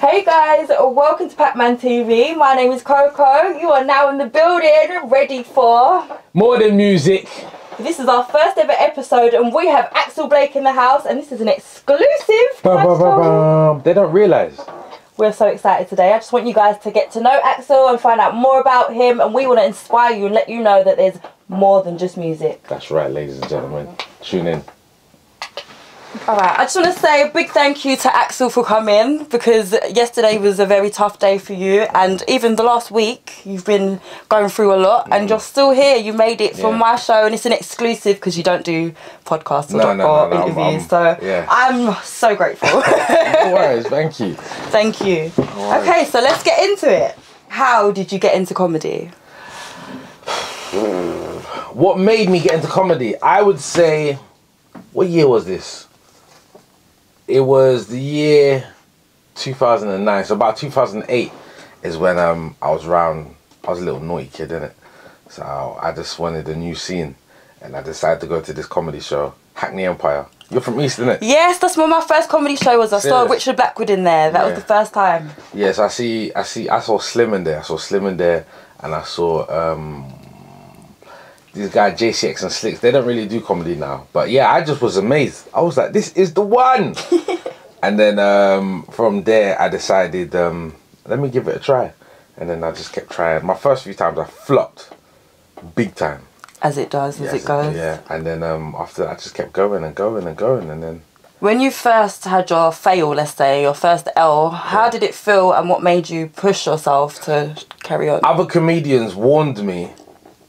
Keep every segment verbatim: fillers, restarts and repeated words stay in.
Hey guys, welcome to Pacman T V. My name is Coco. You are now in the building, ready for more than music. This is our first ever episode, and we have Axel Blake in the house, and this is an exclusive. Ba, ba, ba, ba. They don't realise. We're so excited today. I just want you guys to get to know Axel and find out more about him, and we want to inspire you and let you know that there's more than just music. That's right, ladies and gentlemen. Tune in. Alright, I just want to say a big thank you to Axel for coming, because yesterday was a very tough day for you, and even the last week you've been going through a lot, mm. and you're still here. You made it for yeah. my show, and it's an exclusive because you don't do podcasts or, no, no, or no, no, interviews, I'm, I'm, so yeah. I'm so grateful. No worries, thank you. Thank you. No okay, so let's get into it. How did you get into comedy? What made me get into comedy? I would say, what year was this? It was the year two thousand nine, so about two thousand eight is when um, I was around, I was a little naughty kid, innit? So I just wanted a new scene, and I decided to go to this comedy show, Hackney Empire. You're from East, innit? Yes, that's when my first comedy show was. I Serious? saw Richard Blackwood in there, that yeah. was the first time. Yes, yeah, so I see, I see, I saw Slim in there, I saw Slim in there, and I saw um, these guys, J C X and Slicks. They don't really do comedy now. But yeah, I just was amazed. I was like, this is the one. And then um, from there, I decided, um, let me give it a try. And then I just kept trying. My first few times, I flopped big time. As it does, yeah, as it goes. Yeah, and then um, after that, I just kept going and going and going. And then... When you first had your fail, let's say, your first L, how yeah. did it feel, and what made you push yourself to carry on? Other comedians warned me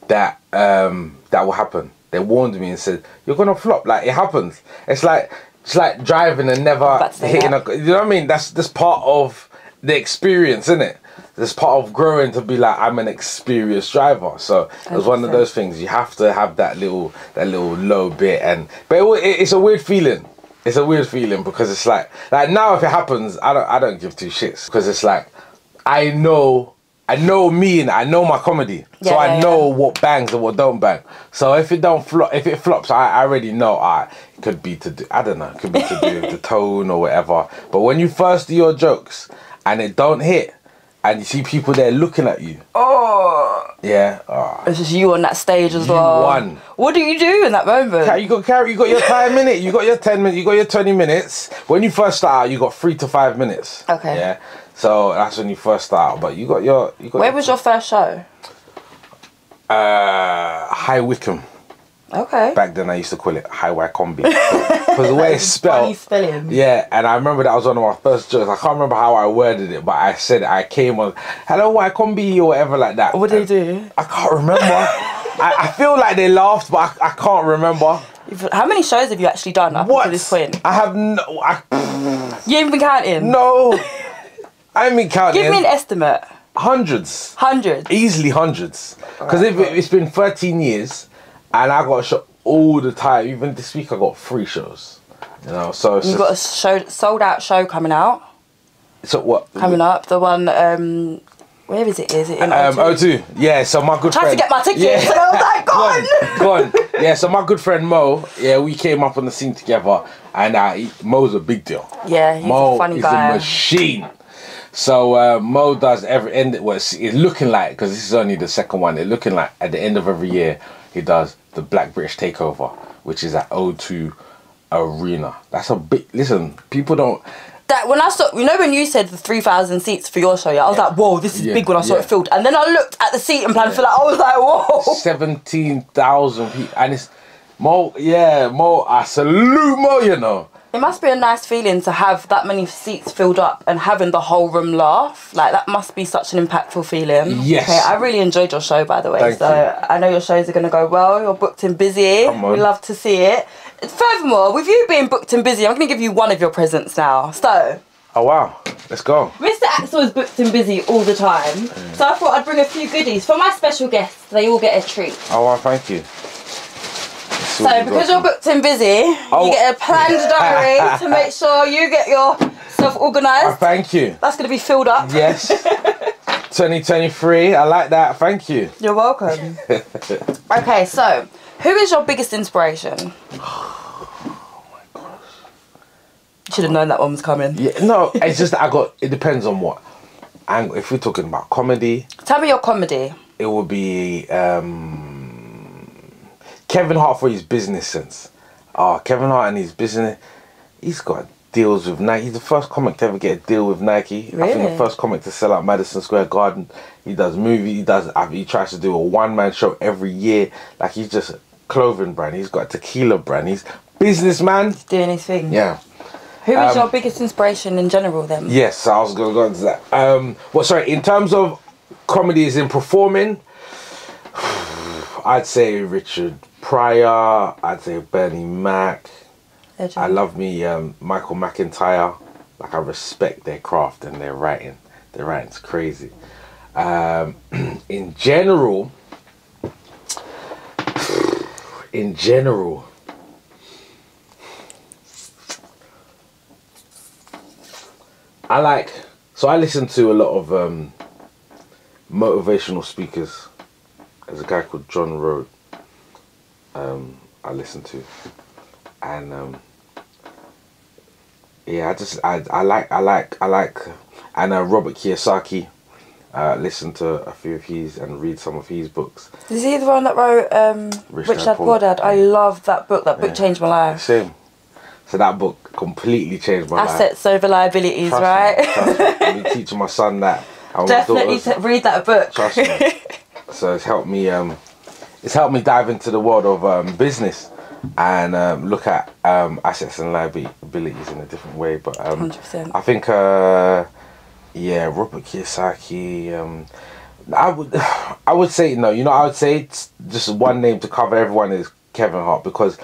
that um that will happen. They warned me and said, you're gonna flop, like it happens. It's like it's like driving and never hitting a, you know what I mean? That's this part of the experience, isn't it? This part of growing to be like, I'm an experienced driver. So it was one of those things. You have to have that little that little low bit, and but it, it, it's a weird feeling. It's a weird feeling because it's like like now if it happens, I don't I don't give two shits, because it's like I know I know me and I know my comedy, yeah, so I yeah, know yeah. what bangs and what don't bang. So if it don't flop, if it flops, I, I already know. I it could be to do, I don't know, it could be to do with the tone or whatever. But when you first do your jokes and it don't hit, and you see people there looking at you, oh yeah, oh. it's just you on that stage as you well. Won. What do you do in that moment? You got carry, you got your five minutes, you got your ten minutes, you got your twenty minutes. When you first start out, you got three to five minutes. Okay. Yeah. So that's when you first start, but you got your... You got Where your, was your first show? Uh, High Wycombe. Okay. Back then I used to call it High Wycombe. Because the way it's spelled... Funny spelling. Yeah, and I remember that was one of my first jokes. I can't remember how I worded it, but I said I came on, hello Wycombe or whatever like that. What did they do? I can't remember. I, I feel like they laughed, but I, I can't remember. How many shows have you actually done up what? to this point? I have no... I, you ain't been counting? No. I mean, counting. Give me an estimate. Hundreds. Hundreds. Easily hundreds. Because right. it, it's been thirteen years, and I got a show all the time. Even this week, I got three shows. You know, so you got a show, sold out show coming out. So what? Coming up, the one. Um, where is it? Is it in O two? Um, yeah. So my good friend. I tried to get my tickets, yeah. and I was like, go on. Go on. Yeah. So my good friend Mo. Yeah, we came up on the scene together, and uh, he, Mo's a big deal. Yeah, he's Mo a funny is guy. He's a machine. So uh, Mo does every end. Well, it's looking like, because this is only the second one. It's looking like at the end of every year he does the Black British Takeover, which is at O two Arena. That's a big. Listen, people don't. That when I saw, you know, when you said the three thousand seats for your show, yeah, I was yeah. like, whoa, this is yeah. big when I saw yeah. it filled. And then I looked at the seat and plan yeah. for that. I was like, whoa, seventeen thousand people, and it's Mo. Yeah, Mo. I salute Mo. You know. It must be a nice feeling to have that many seats filled up and having the whole room laugh. Like, that must be such an impactful feeling. Yes. Okay, I really enjoyed your show, by the way. Thank so you. I know your shows are going to go well. You're booked and busy. We love to see it. Furthermore, with you being booked and busy, I'm going to give you one of your presents now. So... Oh, wow. Let's go. Mister Axel is booked and busy all the time. Mm. So I thought I'd bring a few goodies. For my special guests, they all get a treat. Oh, wow. Thank you. So, because you're booked and busy, oh. you get a planned diary to make sure you get yourself organised. Oh, thank you. That's going to be filled up. Yes. twenty twenty-three, I like that. Thank you. You're welcome. Okay, so, who is your biggest inspiration? Oh, my gosh. should have known that one was coming. Yeah, no, it's just that I got, it depends on what angle. If we're talking about comedy. Tell me your comedy. It would be um, Kevin Hart for his business sense. Oh, Kevin Hart and his business, he's got deals with Nike. He's the first comic to ever get a deal with Nike. Really? I think the first comic to sell out Madison Square Garden. He does movies, he does, he tries to do a one-man show every year. Like, he's just a clothing brand, he's got a tequila brand, he's businessman. He's doing his thing. Yeah. Who was um, your biggest inspiration in general then? Yes, I was gonna go into that. Um, well, sorry, in terms of comedy as in performing, I'd say Richard Pryor, I'd say Bernie Mac. Legend. I love me um, Michael McIntyre. Like, I respect their craft and their writing. Their writing's crazy. Um, in general, in general, I like, so I listen to a lot of um, motivational speakers. There's a guy called John Road um, I listen to, and um, yeah, I just I, I like I like I like and uh, Robert Kiyosaki. Uh, listen to a few of his and read some of his books. Is he the one that wrote um, Rich Dad Poor Dad? I love that book. That book yeah. changed my life. Same. So that book completely changed my Assets life. Assets over liabilities, trust right? Me, trust me. I've been teaching my son that. I Definitely to read that book. Trust me. So it's helped me. Um, it's helped me dive into the world of um, business and um, look at um, assets and liabilities in a different way. But um, one hundred percent. I think, uh, yeah, Robert Kiyosaki. Um, I would, I would say no. You know, I would say just one name to cover everyone is Kevin Hart, because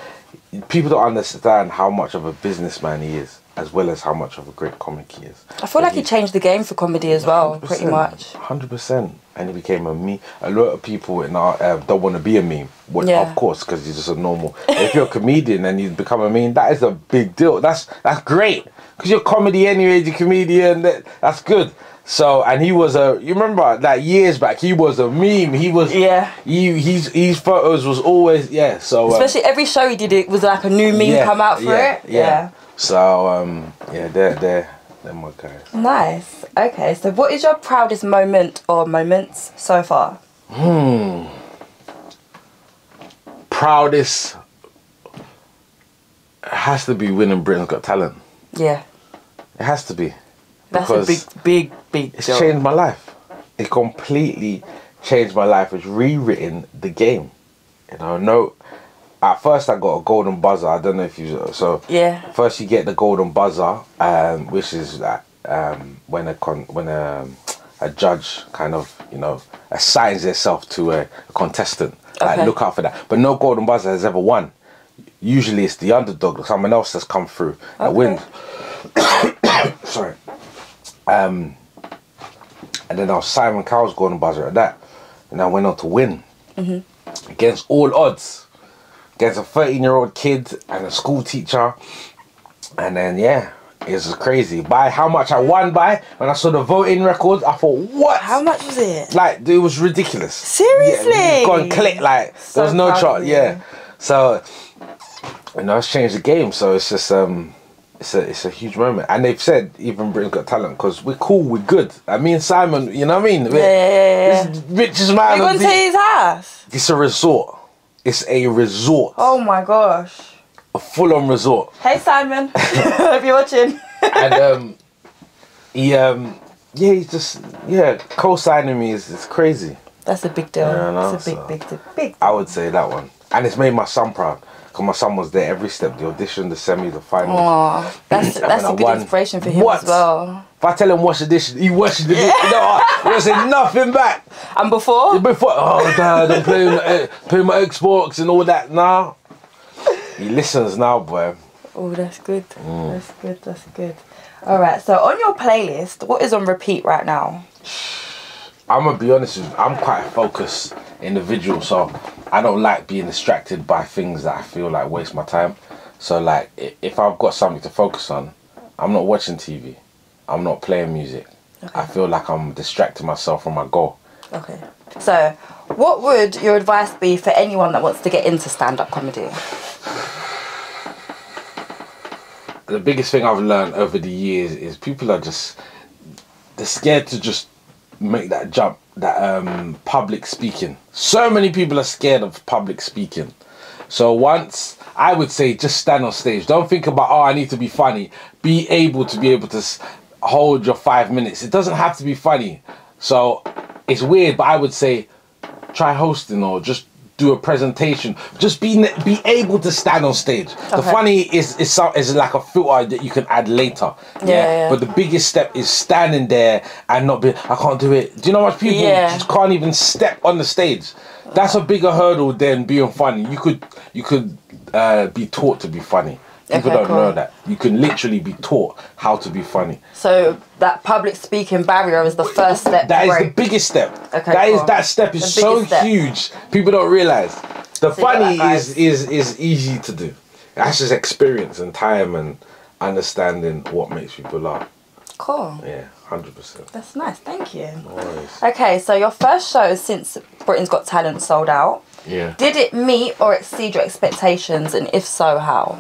people don't understand how much of a businessman he is, as well as how much of a great comic he is. I feel but like he, he changed the game for comedy as well, pretty much. one hundred percent. And he became a meme. A lot of people in our, uh, don't want to be a meme, which yeah. of course, because he's just a normal. If you're a comedian and you become a meme, that is a big deal. That's that's great, because you're comedy anyway, you're a comedian, that, that's good. So, and he was a, you remember that like years back, he was a meme. He was, yeah. He, he's, his photos was always, yeah, so. Especially um, every show he did, it was like a new meme yeah, come out for yeah, it. Yeah. yeah. So, um, yeah, they're, they're, they're my guys. Nice. Okay, so what is your proudest moment or moments so far? Hmm. Proudest has to be winning Britain's Got Talent. Yeah. It has to be. That's a big, big, big It's job. changed my life. It completely changed my life. It's rewritten the game. You know, no... At first, I got a golden buzzer. I don't know if you... So, yeah. First, you get the golden buzzer, um, which is uh, um, when a con when a, a judge kind of, you know, assigns herself to a, a contestant. Okay. Like, look out for that. But no golden buzzer has ever won. Usually, it's the underdog. Someone else has come through that okay. wins. Sorry. Um, and then I was Simon Cowell's golden buzzer at that, and I went on to win mm-hmm. against all odds, against a thirteen year old kid and a school teacher. And then yeah, it was crazy by how much I won by. When I saw the voting records, I thought, what? How much was it? Like, it was ridiculous. Seriously? Yeah, go and click, like, so there was no chart. Yeah, so you know, it's changed the game. So it's just um. It's a, it's a huge moment. And they've said even Britain's Got Talent, because we're cool, we're good. I mean, Simon, you know what I mean? Yeah, yeah, yeah. This richest man. We're going to his house. It's a resort. It's a resort. Oh my gosh. A full-on resort. Hey, Simon. If you're watching. And um, he um, yeah, he's just yeah, co-signing me is, is crazy. That's a big deal. Yeah, no, it's a big, so, big, big, big, big. I would say that one, and it's made my son proud. My son was there every step, the audition, the semi, the final. Oh, that's that's a good won. inspiration for him what? as well. If I tell him watch the dish, he watches the dish. No, he doesn't say nothing back. And before? Before, oh dad, I'm playing, uh, playing my Xbox and all that now. He listens now, boy. Oh, that's good. Mm. That's good, that's good. All right, so on your playlist, what is on repeat right now? I'm going to be honest with you, I'm quite a focused individual, so I don't like being distracted by things that I feel like waste my time. So like, if I've got something to focus on, I'm not watching T V, I'm not playing music. Okay. I feel like I'm distracting myself from my goal. Okay. So what would your advice be for anyone that wants to get into stand-up comedy? the biggest thing I've learned over the years is people are just, they're scared to just make that jump, that um, public speaking. So many people are scared of public speaking. So once, I would say just stand on stage. Don't think about, oh, I need to be funny. Be able to be able to hold your five minutes. It doesn't have to be funny. So it's weird, but I would say try hosting or just do a presentation. Just be be able to stand on stage. Okay. The funny is, is is like a filter that you can add later. Yeah, yeah, yeah. But the biggest step is standing there and not be, I can't do it. Do you know how much people yeah. just can't even step on the stage? That's a bigger hurdle than being funny. You could you could uh, be taught to be funny. People okay, don't cool. know that. You can literally be taught how to be funny. So that public speaking barrier is the first step. That is the biggest step. Okay, that cool. is that step is the so step. huge. People don't realise. The so funny is, is is easy to do. That's just experience and time and understanding what makes people laugh. Cool. Yeah, one hundred percent. That's nice. Thank you. No worries. Okay, so your first show since Britain's Got Talent sold out. Yeah. Did it meet or exceed your expectations, and if so, how?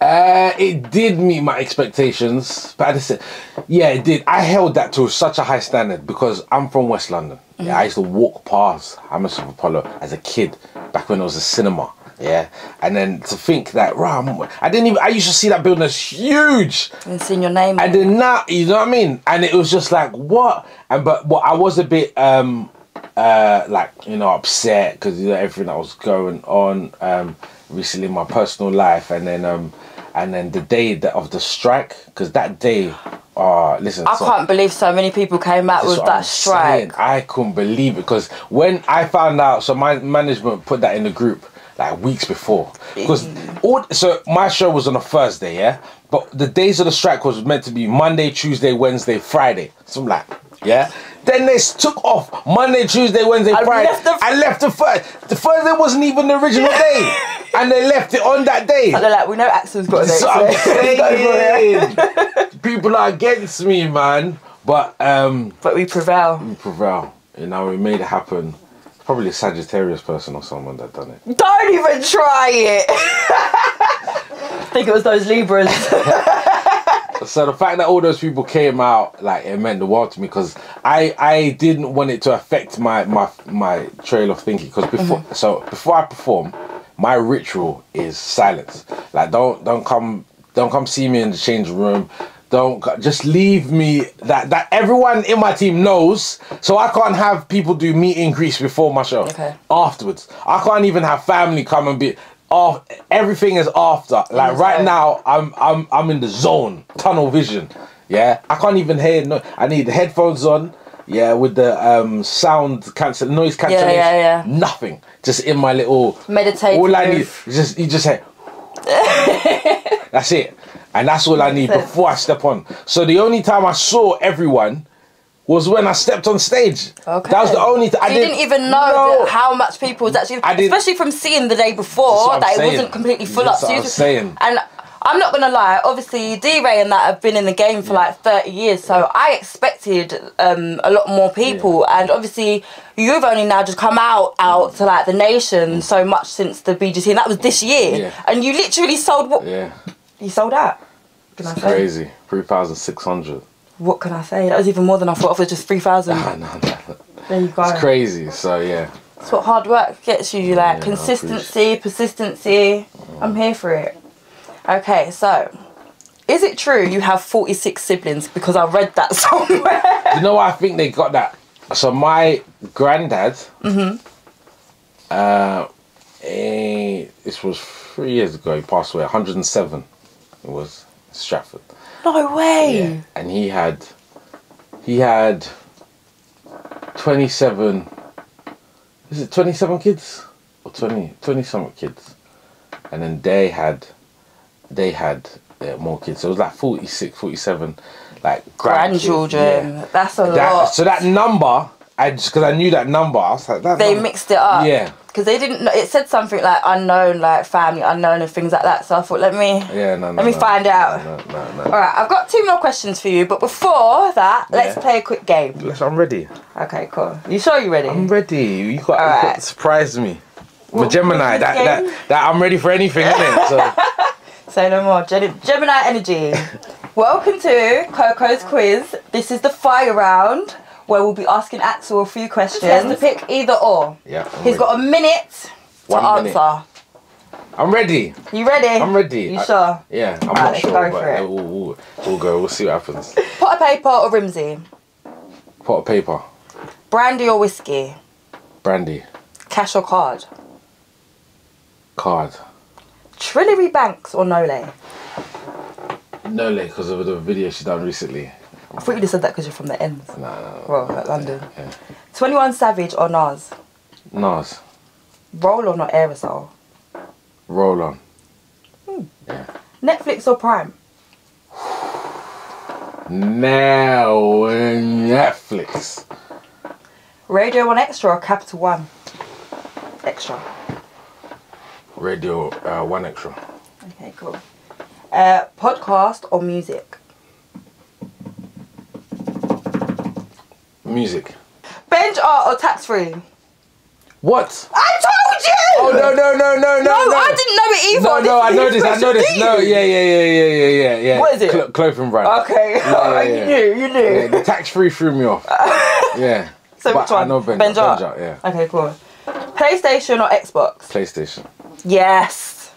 Uh, it did meet my expectations, but I said, yeah, it did. I held that to such a high standard because I'm from West London. Mm-hmm. Yeah, I used to walk past Hammersmith Apollo as a kid, back when it was a cinema. Yeah, and then to think that, wow, I didn't even. I used to see that building as huge. And seeing your name. And then now, you know what I mean. And it was just like, what? And but what I was a bit um uh like, you know, upset because, you know, everything that was going on um recently in my personal life, and then um. And then the day that of the strike, because that day, uh, listen. I so, can't believe so many people came out with that I'm strike. Saying. I couldn't believe it, because when I found out, so my management put that in the group like weeks before. Because all so my show was on a Thursday, yeah, but the days of the strike was meant to be Monday, Tuesday, Wednesday, Friday. So I'm like, yeah. Then they took off Monday, Tuesday, Wednesday, I Friday. Left the I left the first. The Thursday wasn't even the original day. And they left it on that day. And they're like, we know Axel's got a date. So I'm saying, people are against me, man. But um, but we prevail. We prevail. You know, we made it happen. Probably a Sagittarius person or someone that done it. Don't even try it. I think it was those Libras. So the fact that all those people came out, like, it meant the world to me, because I I didn't want it to affect my my my trail of thinking. Because before, mm-hmm. so before I perform, my ritual is silence. Like, don't don't come don't come see me in the change room. Don't just leave me. That that everyone in my team knows. So I can't have people do meet and greets before my show. Okay. Afterwards, I can't even have family come and be. Oh, everything is after. Like right now, I'm I'm I'm in the zone, tunnel vision. Yeah, I can't even hear. No, I need the headphones on. Yeah, with the um sound cancel, noise cancellation. Yeah, yeah, yeah. Nothing. Just in my little meditation. All I need is just you just say. That's it, and that's all I need before I step on. So the only time I saw everyone was when I stepped on stage. Okay. That was the only thing. So I didn't, didn't even know no, how much people was actually, especially from seeing the day before, that saying. it wasn't completely full that's up. What so I'm just, saying. And I'm not going to lie, obviously D-Ray and that have been in the game for yeah. like thirty years, so yeah. I expected um, a lot more people, yeah. and obviously you've only now just come out out to like the nation so much since the B G T, and that was this year, yeah. and you literally sold what? Yeah. You sold out. It's crazy, three thousand six hundred. What can I say? That was even more than I thought of. It was just three thousand. No, no, no. There you go. It's crazy, so yeah. It's what hard work gets you, like yeah, consistency, persistency. Oh. I'm here for it. Okay, so is it true you have forty-six siblings? Because I read that somewhere. You know, I think they got that. So my granddad, mm-hmm. uh, eh, this was three years ago, he passed away, one hundred and seven. It was Stratford. No way. Yeah. And he had he had twenty-seven, is it twenty-seven kids or twenty, twenty something kids, and then they had they had yeah, more kids, so it was like forty-six, forty-seven like grandchildren. Yeah. That's a that, lot. So that number, I just, because I knew that number, I was like, that they number. mixed it up. Yeah. Because they didn't, it said something like unknown, like family unknown and things like that. So I thought, let me, yeah, no, no, let me no, find no, out. No, no, no. All right, I've got two more questions for you. But before that, yeah. let's play a quick game. Yes, I'm ready. Okay, cool. You sure you're ready? I'm ready. You got, right. got to surprise me. Well, with Gemini, that, that, that I'm ready for anything, isn't it? So. Say no more. Gem Gemini energy. Welcome to Coco's Quiz. This is the fire round where we'll be asking Axel a few questions. He has to pick either or. Yeah. I'm He's ready. got a minute to One answer. Minute. I'm ready. You ready? I'm ready. You I, sure? Yeah, I'm right, not sure. Go but for it. We'll, we'll, we'll go. We'll see what happens. Pot of paper or Rimsy? Pot of paper. Brandy or whiskey? Brandy. Cash or card? Card. Trillery Banks or Nolay? Nolay, because of the video she's done recently. I thought you just said that because you're from the ends. No, no, no. Well, like London. Yeah, yeah. twenty-one Savage or Nas? Nas. Roll on or aerosol? Roll on. Hmm. Yeah. Netflix or Prime? Now Netflix. Radio One Extra or Capital One? Extra. Radio uh, One Extra. Okay, cool. Uh, podcast or music? Music. Bench art or tax free? What? I told you! Oh, no, no, no, no, no. No, no. I didn't know it either. No, no, I know this, I know this. No, yeah, yeah, yeah, yeah, yeah, yeah, yeah. What is it? Cl clothing brand. Okay. Yeah, yeah, yeah. You knew, you knew. Yeah, the tax free threw me off. Yeah. So but which one? I know Ben, Benj art. Benj art, yeah. Okay, cool. PlayStation or Xbox? PlayStation. Yes.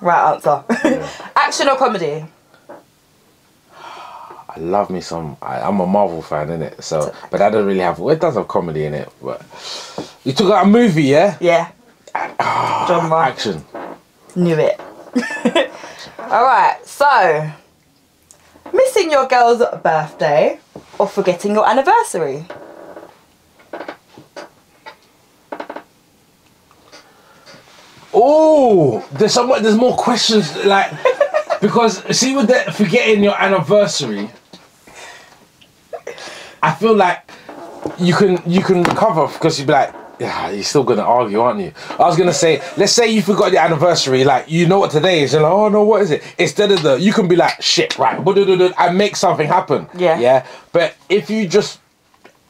Right answer. Yeah. Action or comedy? I love me some. I, I'm a Marvel fan, innit? So, but I don't really have. Well, it does have comedy in it, but you took out a movie, yeah? Yeah. Oh, John Mark. Action. Knew it. All right. So, missing your girl's birthday or forgetting your anniversary? Oh, there's some, there's more questions, like, because see with the forgetting your anniversary, I feel like you can you can recover because you'd be like, yeah, you're still gonna argue, aren't you? I was gonna say, let's say you forgot your anniversary, like you know what today is, you're like, oh no, what is it? Instead of the, you can be like, shit, right, and make something happen. Yeah. Yeah. But if you just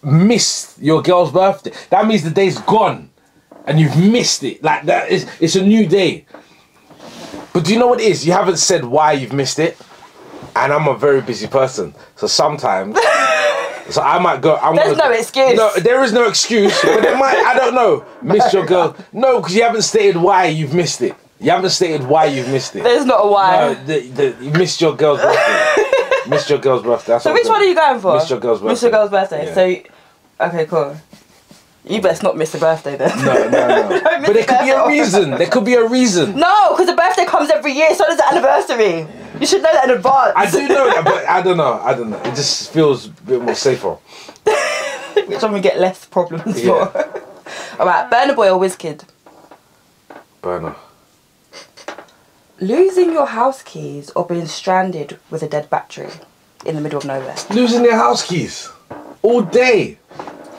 missed your girl's birthday, that means the day's gone. And you've missed it. Like that is, it's a new day. But do you know what it is? You haven't said why you've missed it. And I'm a very busy person, so sometimes, so I might go. I'm There's gonna, no excuse. No, there is no excuse. But it might. I don't know. Miss your girl. No, because you haven't stated why you've missed it. You haven't stated why you've missed it. There's not a why. No, the, the, you missed your girl's birthday. Missed your girl's birthday. That's so which one are you going for? Missed your girl's birthday. Missed your girl's birthday. Yeah. So, okay, cool. You best not miss a birthday then. No, no, no. But there could be a reason. There could be a reason. No, because the birthday comes every year. So does the anniversary. Yeah. You should know that in advance. I do know that, but I don't know. I don't know. It just feels a bit more safer. Which one we get less problems yeah. for. All right, Burner Boy or WizKid? Burner. Losing your house keys or being stranded with a dead battery in the middle of nowhere? Losing your house keys all day.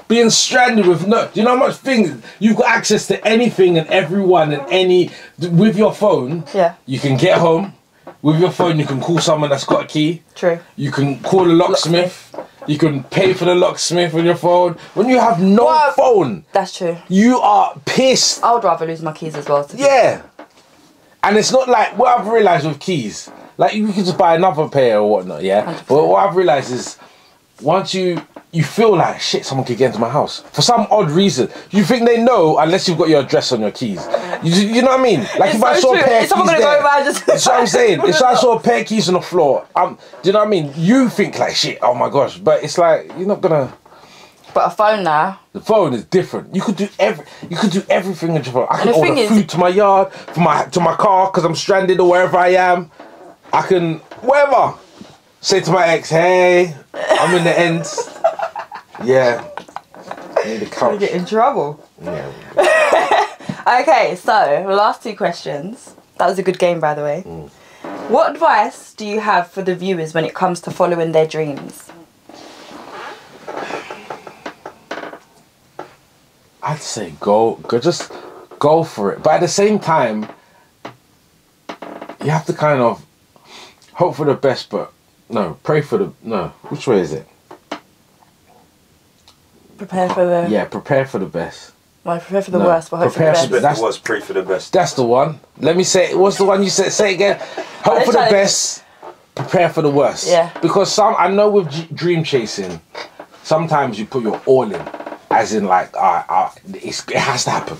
Being stranded with no, you know how much things, you've got access to anything and everyone and any, with your phone, yeah. you can get home, with your phone you can call someone that's got a key. True. You can call a locksmith, locksmith. You can pay for the locksmith on your phone. When you have no well, phone. That's true. You are pissed. I would rather lose my keys as well. To yeah. And it's not like, what I've realised with keys, like you can just buy another pair or whatnot, yeah? one hundred percent. But what I've realised is, once you, you feel like, shit, someone could get into my house. For some odd reason. You think they know unless you've got your address on your keys. You, you know what I mean? Like it's if so I saw true. a pair of keys there, go just that's what I'm saying. If I saw a pair of keys on the floor, um, do you know what I mean? You think like, shit, oh my gosh. But it's like, you're not gonna... But a phone now. The phone is different. You could do every, you could do everything with your phone. I can order is, food to my yard, for my, to my car, because I'm stranded or wherever I am. I can, wherever. Say to my ex, hey, I'm in the ends. Yeah. I need a couch. You get in trouble. Yeah. Okay, so last two questions. That was a good game, by the way. Mm. What advice do you have for the viewers when it comes to following their dreams? I'd say go, go, just go for it. But at the same time, you have to kind of hope for the best, but no, pray for the no. Which way is it? Prepare for the. Yeah, prepare for the best. No, prepare for the no. worst, but hope prepare for the best. But that's was pray for the best. That's the one. Let me say, what's the one you said? Say it again. Hope for the best, prepare for the worst. Yeah. Because some, I know with g dream chasing, sometimes you put your all in, as in like, uh, uh, it's, it has to happen.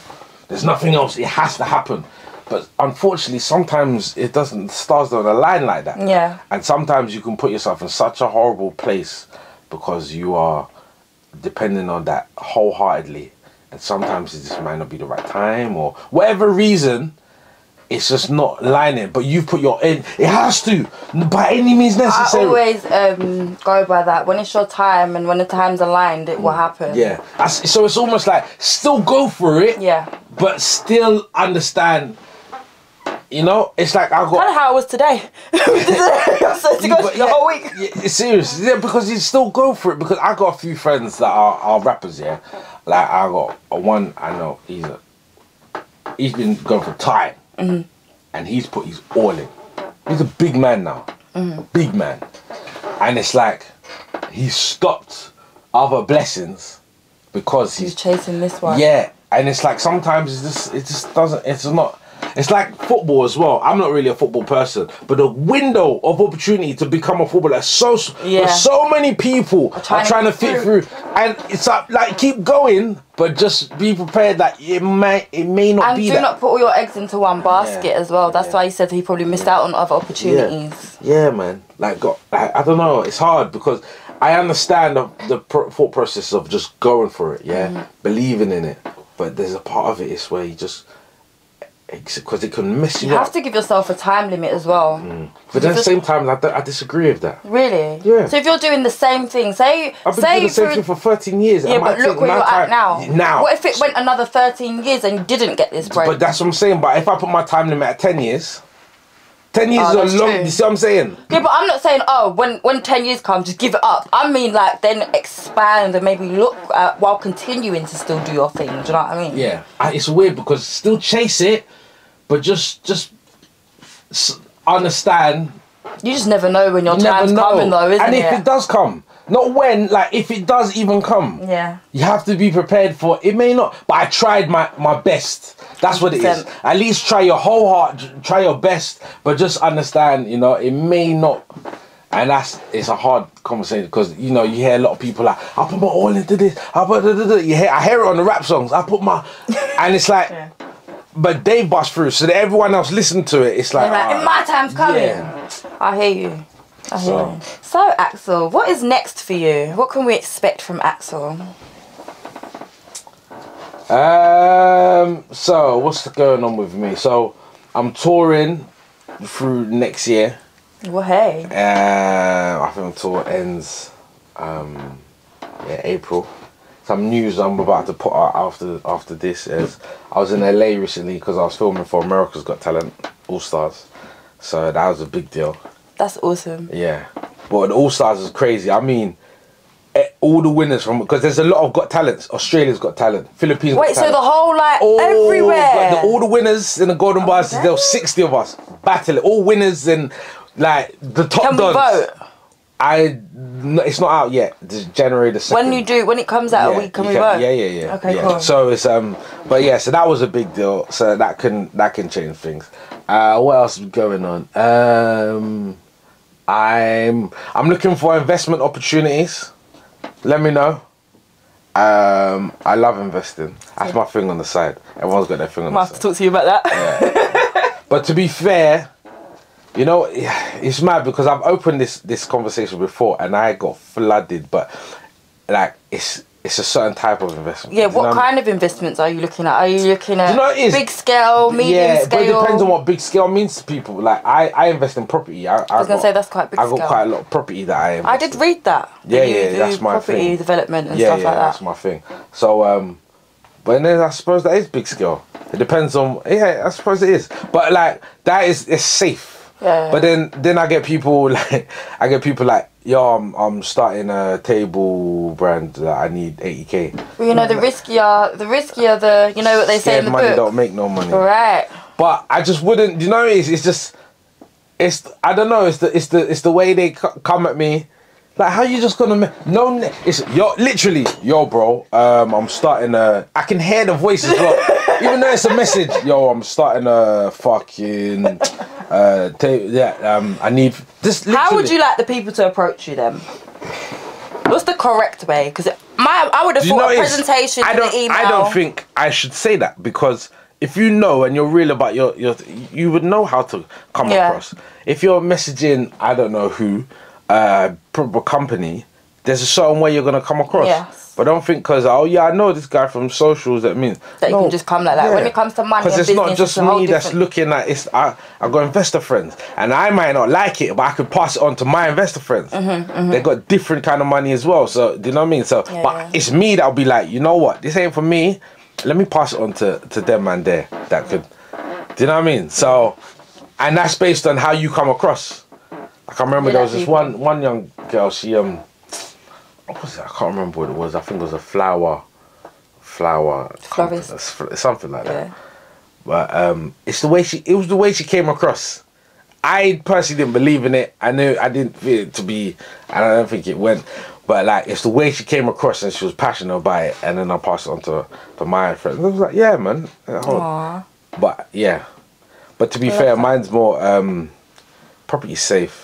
There's nothing else. It has to happen. But unfortunately, sometimes it doesn't. The stars don't align like that. Yeah. And sometimes you can put yourself in such a horrible place because you are depending on that wholeheartedly. And sometimes it just might not be the right time or whatever reason. It's just not lining. But you've put your in. It has to by any means necessary. I always um, go by that. When it's your time and when the time's aligned, it mm. will happen. Yeah. That's, so it's almost like still go for it. Yeah. But still understand. You know, it's like I got kind of how it was today. I'm supposed to go but, yeah, the whole week. Yeah, seriously, yeah, because you still go for it. Because I got a few friends that are, are rappers, yeah. Like I got a one I know. He's a, he's been going for time, mm-hmm. and he's put his all in. He's a big man now, mm-hmm. big man, and it's like he stopped other blessings because he's, he's chasing this one. Yeah, and it's like sometimes it's just, it just doesn't. It's not. It's like football as well. I'm not really a football person, but the window of opportunity to become a footballer, so yeah. so many people are trying, are trying to, to fit through. through, and it's like, like keep going, but just be prepared that it may it may not and be. And do that. Not put all your eggs into one basket yeah. as well. That's yeah. why he said he probably missed yeah. out on other opportunities. Yeah, yeah man. Like, God, I, I don't know. It's hard because I understand the, the pro thought process of just going for it. Yeah, mm-hmm. believing in it, but there's a part of it is where you just. Because it can mess you, you up. You have to give yourself a time limit as well. Mm. But at the same time, I, I disagree with that. Really? Yeah. So if you're doing the same thing, say... I've been say doing the same for, thing for thirteen years. Yeah, but look where you're at now. Now. What if it went another thirteen years and you didn't get this break? But that's what I'm saying. But if I put my time limit at ten years... ten years oh, is a long... True. You see what I'm saying? Yeah, but I'm not saying, oh, when, when ten years come, just give it up. I mean, like, then expand and maybe look at, while continuing to still do your thing. Do you know what I mean? Yeah. I, it's weird because still chase it, but just just understand. You just never know when your time's coming, though, isn't it? And if it does come, not when, like if it does even come, yeah, you have to be prepared for it. May not, but I tried my my best. That's what it is. At least try your whole heart, try your best, but just understand, you know, it may not. And that's it's a hard conversation because you know you hear a lot of people like I put my all into this. I put da, da, da. You hear I hear it on the rap songs. I put my, and it's like. Yeah. But they bust through, so that everyone else listened to it. It's like, like oh, my time's coming. Yeah. I hear you. I hear so. you. So, Axel, what is next for you? What can we expect from Axel? Um. So, what's going on with me? So, I'm touring through next year. Well, hey. Uh, I think the tour ends, um, yeah, April. Some news I'm about to put out after after this is I was in L A recently because I was filming for America's Got Talent All Stars, so that was a big deal. That's awesome. Yeah, but the All Stars is crazy. I mean, all the winners from because there's a lot of Got Talents. Australia's Got Talent, Philippines. Wait, got so talent. The whole like all, everywhere. Like, the, all the winners in the Golden okay. Bars. There were sixty of us battling. All winners and like the top. Can we vote? I no, it's not out yet. It's January the second. When you do, when it comes out, yeah, a week can we can, vote? Yeah, yeah, yeah. Okay, yeah. Cool. So it's um, but yeah, so that was a big deal. So that can that can change things. Uh, what else is going on? Um, I'm I'm looking for investment opportunities. Let me know. Um, I love investing. That's my thing on the side. Everyone's got their thing on the side. I have to talk to you about that. Yeah. But to be fair. You know, it's mad because I've opened this this conversation before and I got flooded, but like it's it's a certain type of investment. Yeah, what you know kind I mean? Of investments are you looking at? Are you looking at you know big scale, medium yeah, scale? Yeah, but it depends on what big scale means to people. Like I, I invest in property. I, I, I was got, gonna say that's quite big. I got scale. Quite a lot of property that I invest I did in. Read that. Yeah, that yeah, that's my property thing. Development and yeah, stuff yeah, like that. That's my thing. So, um, but then I suppose that is big scale. It depends on yeah, I suppose it is. But like that is it's safe. Yeah. But then, then I get people like, I get people like, yo, I'm, I'm starting a table brand that I need eighty K. Well, you know, the riskier, the riskier, the, you know what they say in the book. Scared money don't make no money. Right. But I just wouldn't, you know, it's, it's just, it's, I don't know, it's the, it's the, it's the way they c come at me. Like, how you just gonna no? It's yo, literally, yo, bro. Um, I'm starting a. I can hear the voice as well, even though it's a message. Yo, I'm starting a fucking. Uh, yeah. Um, I need this. How would you like the people to approach you then? What's the correct way? Because my, I would have thought a presentation. I don't. Email. I don't think I should say that, because if you know and you're real about your, your you would know how to come yeah. across. If you're messaging, I don't know who, uh, proper company, there's a certain way you're gonna come across. Yes. But don't think because oh yeah, I know this guy from socials. That means that no, you can just come like that. Yeah. When it comes to money, because it's business, not just it's me that's different. Looking at it's. I I got investor friends, and I might not like it, but I could pass it on to my investor friends. Mm-hmm, mm-hmm. They got different kind of money as well. So do you know what I mean? So, yeah, but yeah. it's me that'll be like, you know what, this ain't for me. Let me pass it on to, to them and there that could, do you know what I mean? So, and that's based on how you come across. I can remember there was this one one young girl. She um, what was it? I can't remember what it was. I think it was a flower, flower, something like that. Yeah. But um, it's the way she. It was the way she came across. I personally didn't believe in it. I knew I didn't feel it to be. I don't think it went. But like, it's the way she came across and she was passionate about it, and then I passed it on to, to my friends. I was like, yeah, man. Aww. But yeah, but to be fair, that. mine's more um, property safe.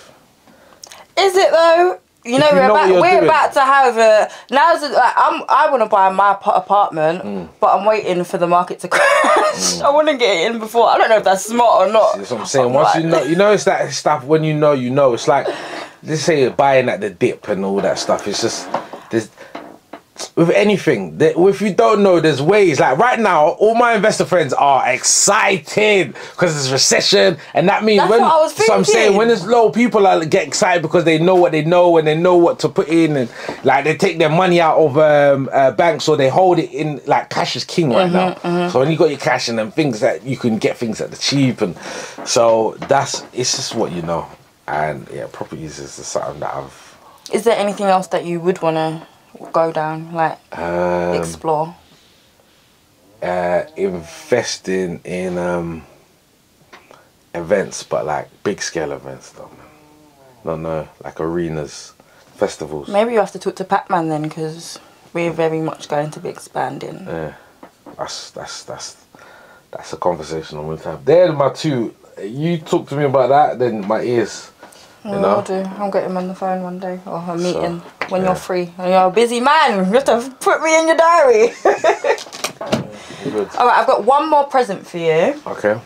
Is it though? You know, you we're, know about, we're about to have a now's. A, like, I'm I want to buy my apartment, mm. but I'm waiting for the market to crash. Mm. I want to get it in before. I don't know if that's smart or not. That's what I'm saying. I'm Once like, you know, you know, it's that stuff. When you know, you know. It's like. They say you're buying at the dip and all that stuff. It's just, there's, with anything, that if you don't know, there's ways. Like right now, all my investor friends are excited because there's recession, and that means That's when. What I was thinking. So I'm saying when there's low, people are get excited because they know what they know and they know what to put in, and like they take their money out of um, uh, banks or they hold it in. Like cash is king right mm-hmm, now. Mm-hmm. So when you got your cash and then things that you can get things at the cheap, and so that's it's just what you know. And yeah, properties is the something that I've. Is there anything else that you would want to go down, like um, explore? Uh, investing in um, events, but like big scale events, though. No, no, like arenas, festivals. Maybe you have to talk to Pacman then, because we're very much going to be expanding. Yeah, that's that's that's that's a conversation on one time. They're my two. You talk to me about that, then my ears. You no, know? I'll do. I'll get him on the phone one day or a meeting so, when yeah. you're free. And you're a busy man. You have to put me in your diary. All right, I've got one more present for you. Okay.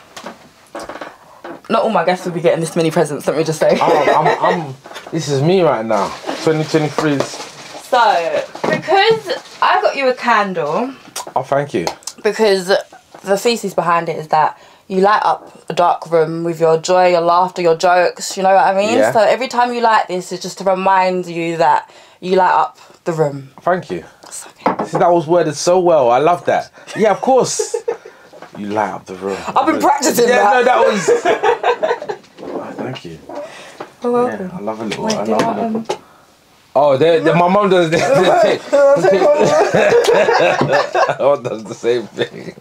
Not all my guests will be getting this many presents. Let me just say. Oh, I'm, I'm, this is me right now. twenty twenty-three. So, because I got you a candle. Oh, thank you. Because the thesis behind it is that. You light up a dark room with your joy, your laughter, your jokes, you know what I mean? Yeah. So every time you light this, it's just to remind you that you light up the room. Thank you. Okay. See, that was worded so well. I love that. Yeah, of course. You light up the room. I've been practicing yeah, that. Yeah, no, that was... oh, thank you. You're welcome. Yeah, I love a little... Wait, I love a little... Um... Oh, they're, they're, my mum does, does the same thing.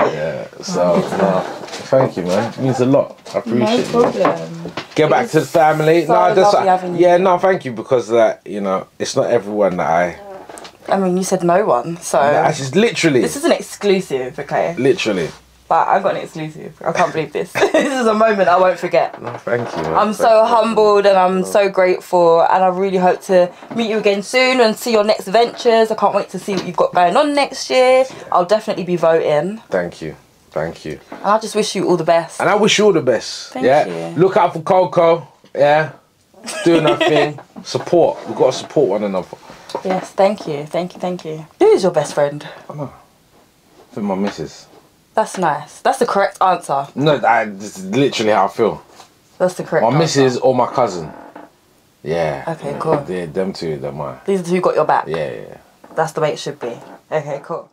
Yeah, so uh, thank you, man. It means a lot. I appreciate no problem. You. Get back to the family. So no, that's I, yeah, you. no, thank you because that uh, you know it's not everyone that I. I mean, you said no one, so. No, I just literally. This is an exclusive, okay. Literally. But I've got an exclusive. I can't believe this. This is a moment I won't forget. No, thank you. Man. I'm thank so you. humbled and I'm so grateful, and I really hope to meet you again soon and see your next ventures. I can't wait to see what you've got going on next year. Yeah. I'll definitely be voting. Thank you. Thank you. And I just wish you all the best. And I wish you all the best. Thank yeah. you. Look out for Coco. Yeah. Doing her thing. Support. We've got to support one another. Yes, thank you. Thank you. Thank you. Who is your best friend? I know. I think my missus. That's nice. That's the correct answer. No, that's literally how I feel. That's the correct my answer. My missus or my cousin. Yeah. Okay, cool. They're, them two, they're mine. These two got your back? Yeah, yeah. That's the way it should be. Okay, cool.